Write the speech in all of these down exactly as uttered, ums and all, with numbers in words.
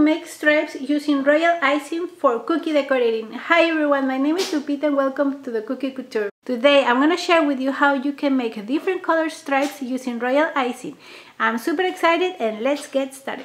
make stripes using royal icing for cookie decorating. Hi everyone, my name is Lupita and welcome to The Cookie Couture. Today I'm gonna share with you how you can make different color stripes using royal icing. I'm super excited and let's get started.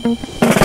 Thank you.